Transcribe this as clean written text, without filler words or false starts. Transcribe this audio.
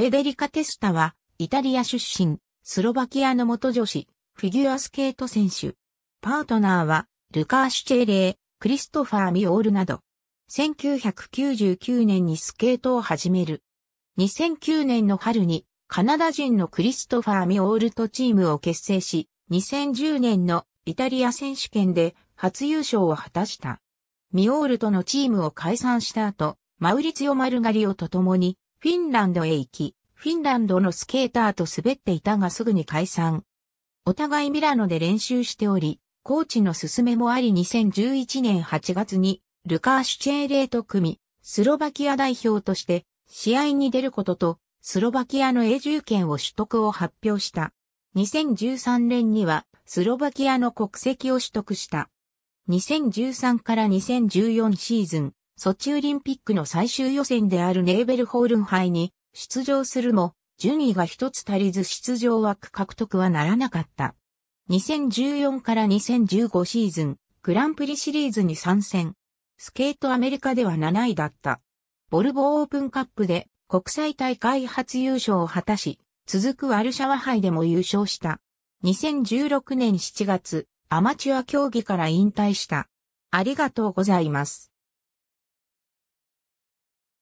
フェデリカ・テスタは、イタリア出身、スロバキアの元女子、フィギュアスケート選手。パートナーは、ルカーシュ・チェーレー、クリストファー・ミオールなど。1999年にスケートを始める。2009年の春に、カナダ人のクリストファー・ミオールとチームを結成し、2010年のイタリア選手権で初優勝を果たした。ミオールとのチームを解散した後、マウリツィオ・マルガリオと共にフィンランドへ行き、フィンランドのスケーターと滑っていたがすぐに解散。お互いミラノで練習しており、コーチの勧めもあり2011年8月にルカーシュ・チェーレーと組み、スロバキア代表として試合に出ることと、スロバキアの永住権を取得を発表した。2013年にはスロバキアの国籍を取得した。2013から2014シーズン、ソチオリンピックの最終予選であるネーベルホールン杯に出場するも、順位が一つ足りず出場枠獲得はならなかった。2014から2015シーズン、グランプリシリーズに参戦。スケートアメリカでは7位だった。ボルボオープンカップで国際大会初優勝を果たし、続くワルシャワ杯でも優勝した。2016年7月、アマチュア競技から引退した。ありがとうございます。